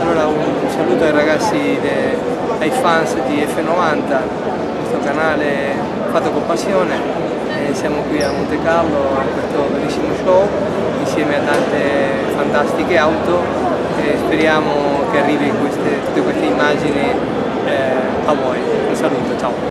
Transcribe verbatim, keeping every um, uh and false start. Allora un saluto ai ragazzi, de, ai fans di F novanta, questo canale fatto con passione. Eh, siamo qui a Monte Carlo a questo bellissimo show insieme a tante fantastiche auto e speriamo che arrivi queste, tutte queste immagini eh, a voi. Un saluto, ciao!